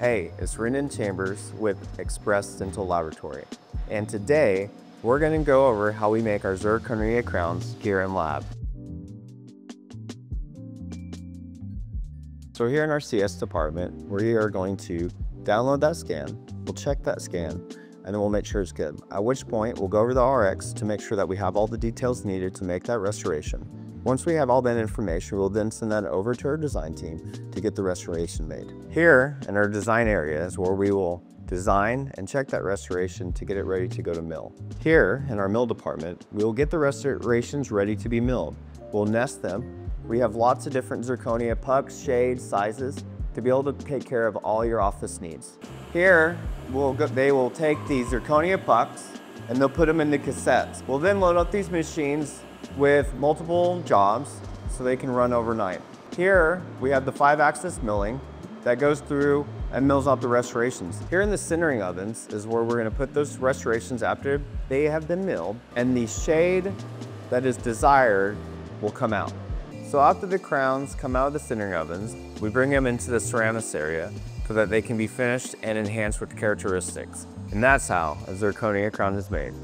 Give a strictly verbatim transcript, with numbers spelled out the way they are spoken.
Hey, it's Rendon Chambers with Express Dental Laboratory, and today we're going to go over how we make our zirconia crowns here in lab. So here in our C S department, we are going to download that scan, we'll check that scan, and then we'll make sure it's good, at which point we'll go over the R X to make sure that we have all the details needed to make that restoration. Once we have all that information, we'll then send that over to our design team to get the restoration made. Here in our design area is where we will design and check that restoration to get it ready to go to mill. Here in our mill department, we will get the restorations ready to be milled. We'll nest them. We have lots of different zirconia pucks, shades, sizes to be able to take care of all your office needs. Here, we'll go, they will take these zirconia pucks and they'll put them into cassettes. We'll then load up these machines with multiple jobs so they can run overnight. Here we have the five axis milling that goes through and mills out the restorations. Here in the sintering ovens is where we're going to put those restorations after they have been milled, and the shade that is desired will come out. So after the crowns come out of the sintering ovens, we bring them into the ceramics area so that they can be finished and enhanced with characteristics. And that's how a zirconia crown is made.